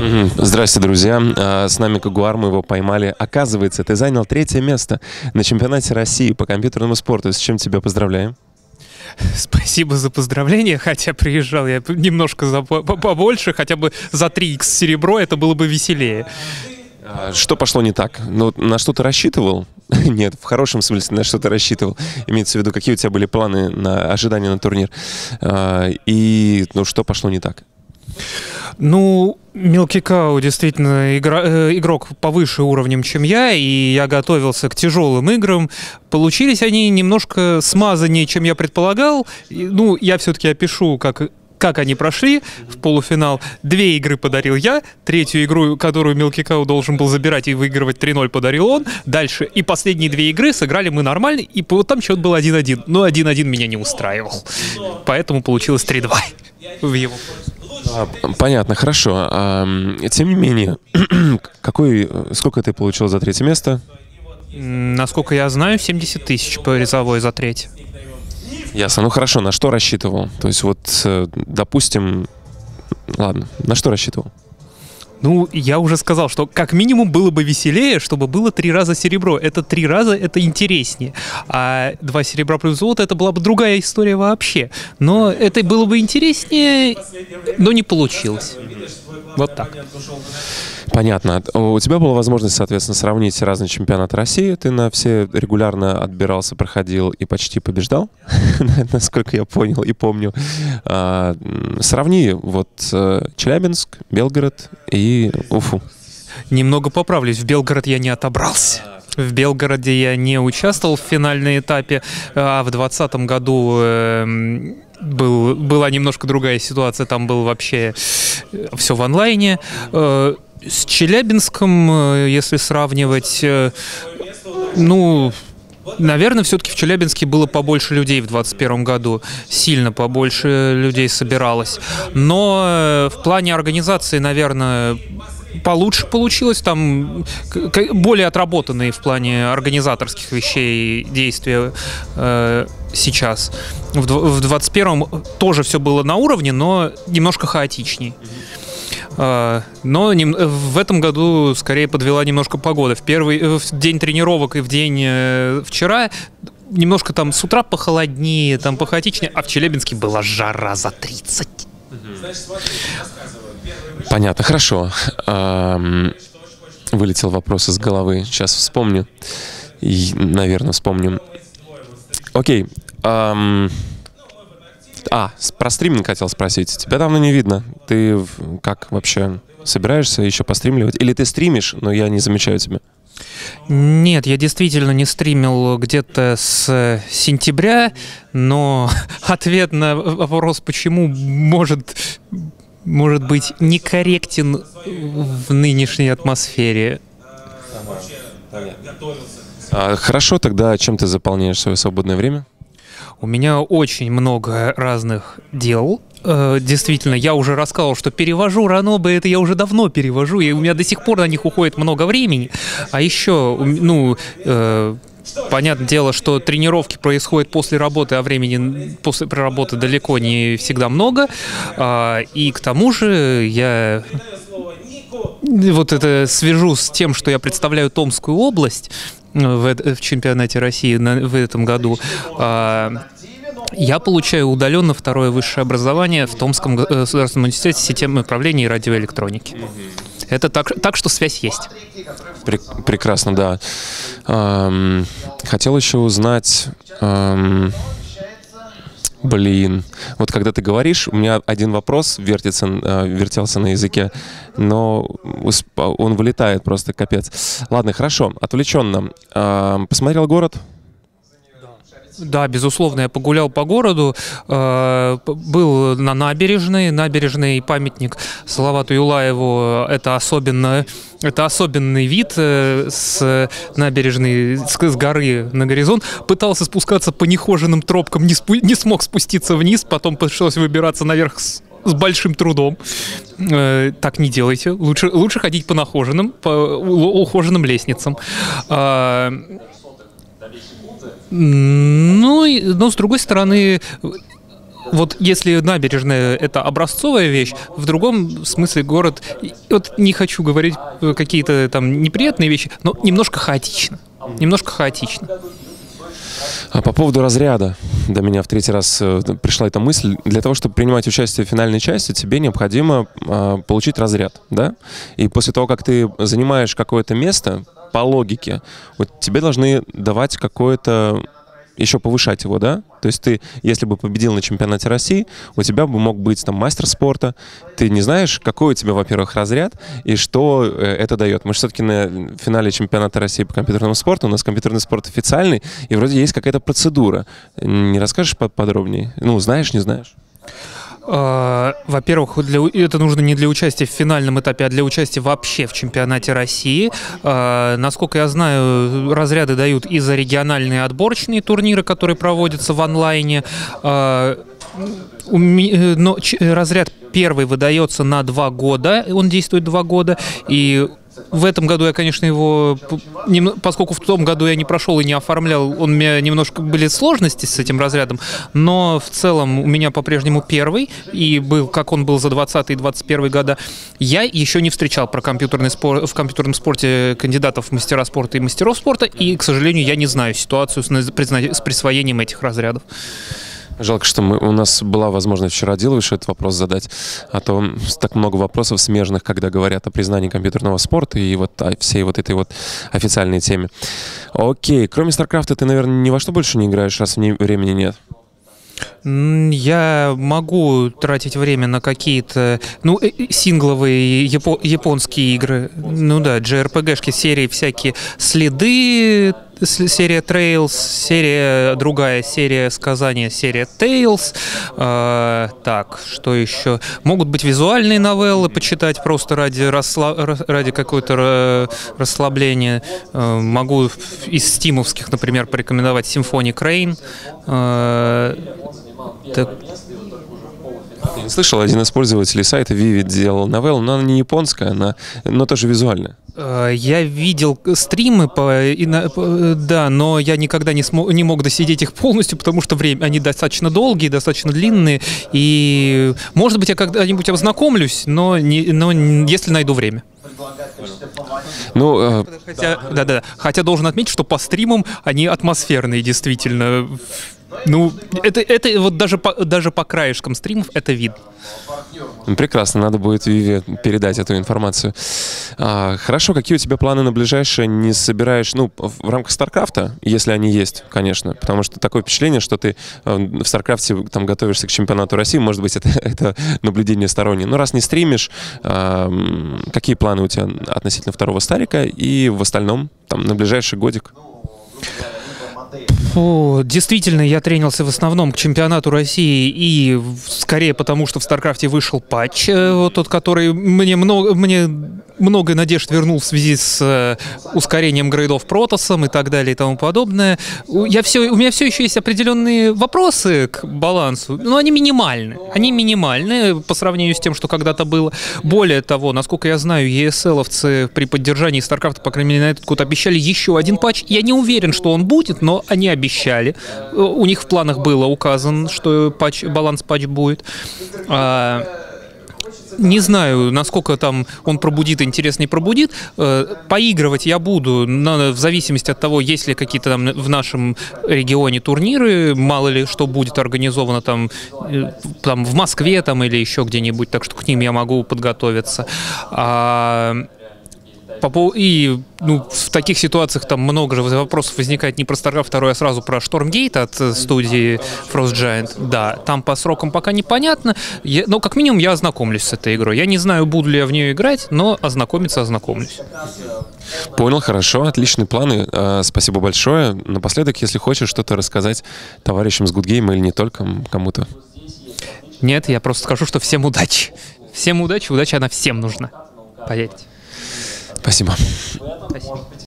Здравствуйте, друзья. С нами Couguar, мы его поймали. Оказывается, ты занял 3-е место на чемпионате России по компьютерному спорту. С чем тебя поздравляем? Спасибо за поздравления, хотя приезжал я немножко побольше, хотя бы за 3х серебро, это было бы веселее. Что пошло не так? Ну, на что ты рассчитывал? Нет, в хорошем смысле, на что ты рассчитывал. Имеется в виду, какие у тебя были планы на ожидания на турнир. И ну, что пошло не так? Ну, Мелки Кау действительно игрок повыше уровнем, чем я, и я готовился к тяжелым играм. Получились они немножко смазаннее, чем я предполагал. Ну, я все-таки опишу, как они прошли в полуфинал. 2 игры подарил я, 3-ю игру, которую Мелки Кау должен был забирать и выигрывать 3-0, подарил он. Дальше и последние 2 игры сыграли мы нормально, и вот там счет был 1-1, но 1-1 меня не устраивал. Поэтому получилось 3-2 в его пользу. Понятно, хорошо. Тем не менее, сколько ты получил за 3-е место? Насколько я знаю, 70 тысяч по призовой за 3-е. Ясно. Ну хорошо, на что рассчитывал? То есть вот, допустим, ладно, на что рассчитывал? Ну, я уже сказал, что как минимум было бы веселее, чтобы было 3 раза серебро. Это 3 раза, это интереснее. А 2 серебра плюс золото, это была бы другая история вообще. Но это было бы интереснее, но не получилось. Вот так. Понятно. У тебя была возможность, соответственно, сравнить разные чемпионаты России. Ты на все регулярно отбирался, проходил и почти побеждал, насколько я понял и помню. Сравни вот Челябинск, Белгород и Уфу. Немного поправлюсь. В Белгород я не отобрался. В Белгороде я не участвовал в финальном этапе, а в 2020 году была немножко другая ситуация. Там был вообще все в онлайне. С Челябинском, если сравнивать, ну, наверное, все-таки в Челябинске было побольше людей в 2021 году. Сильно побольше людей собиралось. Но в плане организации, наверное, получше получилось. Там более отработанные в плане организаторских вещей действия сейчас. В 2021 тоже все было на уровне, но немножко хаотичней. Но в этом году скорее подвела немножко погода. В день тренировок и в день вчера немножко там с утра похолоднее, там похотичнее, а в Челябинске была жара за 30. Понятно, хорошо. Вылетел вопрос из головы. Сейчас вспомню. Наверное, вспомним. Окей. Про стриминг хотел спросить. Тебя давно не видно. Ты как вообще собираешься еще постримливать? Или ты стримишь, но я не замечаю тебя? Нет, я действительно не стримил где-то с сентября, но ответ на вопрос, почему, может быть некорректен в нынешней атмосфере. Хорошо, тогда чем ты заполняешь свое свободное время? У меня очень много разных дел. Действительно, я уже рассказывал, что перевожу Ранобэ, это я уже давно перевожу, и у меня до сих пор на них уходит много времени. А еще, ну, понятное дело, что тренировки происходят после работы, а времени после работы далеко не всегда много. И к тому же я вот это свяжу с тем, что я представляю Томскую область в чемпионате России в этом году. Я получаю удаленно 2-е высшее образование в Томском государственном университете системы управления и радиоэлектроники. Это так что связь есть. Прекрасно, да. Хотел еще узнать... Блин, вот когда ты говоришь, у меня один вопрос вертелся на языке, но он вылетает просто, капец. Ладно, хорошо, отвлеченно. Посмотрел город? Да, безусловно, я погулял по городу, был на набережной, памятник Салавату Юлаеву, это особенный вид с набережной, с горы на горизонт. Пытался спускаться по нехоженным тропкам, не смог спуститься вниз, потом пришлось выбираться наверх с большим трудом. Так не делайте, лучше ходить по нахоженным, по ухоженным лестницам. Ну, но с другой стороны, вот если набережная — это образцовая вещь, в другом смысле город, вот не хочу говорить какие-то там неприятные вещи, но немножко хаотично. Немножко хаотично. А по поводу разряда, до меня в третий раз пришла эта мысль. Для того, чтобы принимать участие в финальной части, тебе необходимо получить разряд, да? И после того, как ты занимаешь какое-то место, по логике, вот тебе должны давать какое-то... еще повышать его, да? То есть ты, если бы победил на чемпионате России, у тебя бы мог быть там мастер спорта. Ты не знаешь, какой у тебя, во-первых, разряд и что это дает. Мы же все-таки на финале чемпионата России по компьютерному спорту. У нас компьютерный спорт официальный, и вроде есть какая-то процедура. Не расскажешь подробнее? Ну, знаешь, не знаешь? Во-первых, это нужно не для участия в финальном этапе, а для участия вообще в чемпионате России. Насколько я знаю, разряды дают и за региональные отборочные турниры, которые проводятся в онлайне. Но разряд первый выдается на 2 года, он действует 2 года, и в этом году я, конечно, его, поскольку в том году я не прошел и не оформлял, у меня немножко были сложности с этим разрядом, но в целом у меня по-прежнему первый, и был, как он был за 20 и 21 года, я еще не встречал про компьютерный спорт, в компьютерном спорте кандидатов в мастера спорта и мастеров спорта, и, к сожалению, я не знаю ситуацию с присвоением этих разрядов. Жалко, что у нас была возможность вчера Диловишу этот вопрос задать, а то так много вопросов смежных, когда говорят о признании компьютерного спорта и вот о всей вот этой вот официальной теме. Окей, кроме StarCraft ты, наверное, ни во что больше не играешь, раз времени нет? Я могу тратить время на какие-то, ну, сингловые японские игры, ну да, JRPG-шки, серии всякие, следы, серия Trails, серия другая, серия сказания, серия Tales. Так, что еще? Могут быть визуальные новеллы, почитать просто ради какого-то расслабления. Могу из стимовских, например, порекомендовать Symphonic Rain. Я не слышал, один из пользователей сайта Vivid делал новеллу, но она не японская, но тоже визуальная. Я видел стримы, да, но я никогда не мог досидеть их полностью, потому что они достаточно долгие, достаточно длинные, и, может быть, я когда-нибудь ознакомлюсь, но если найду время. Ну, хотя должен отметить, что по стримам они атмосферные, действительно. Ну, это вот даже по краешкам стримов это видно. Прекрасно, надо будет Виве передать эту информацию. Хорошо, какие у тебя планы на ближайшее? Не собираешь, ну, в рамках StarCraft'а, если они есть, конечно, потому что такое впечатление, что ты в StarCraft'е там готовишься к чемпионату России, может быть, это наблюдение стороннее. Но раз не стримишь, какие планы у тебя относительно второго Старика и в остальном, там, на ближайший годик? Действительно, я тренился в основном к чемпионату России, и скорее потому, что в StarCraft'е вышел патч, вот тот, который мне много надежд вернул в связи с ускорением грейдов Протосом и так далее и тому подобное. У меня все еще есть определенные вопросы к балансу, но они минимальны. Они минимальны по сравнению с тем, что когда-то было. Более того, насколько я знаю, ESL-овцы при поддержании StarCraft'а, по крайней мере, на этот год обещали еще один патч. Я не уверен, что он будет, но они обещали. У них в планах было указано, что баланс-патч будет. Не знаю, насколько там он пробудит, интерес не пробудит. Поигрывать я буду, в зависимости от того, есть ли какие-то там в нашем регионе турниры, мало ли что будет организовано там в Москве там, или еще где-нибудь, так что к ним я могу подготовиться. И в таких ситуациях там много же вопросов возникает не про StarCraft 2, а сразу про Штормгейт от студии Frost Giant. Да, там по срокам пока непонятно, но как минимум я ознакомлюсь с этой игрой. Я не знаю, буду ли я в нее играть, но ознакомлюсь. Понял, хорошо, отличные планы. Спасибо большое. Напоследок, если хочешь что-то рассказать товарищам с Гуд Гейма или не только кому-то. Нет, я просто скажу, что всем удачи. Всем удачи, удача, она всем нужна. Поверьте. Спасибо.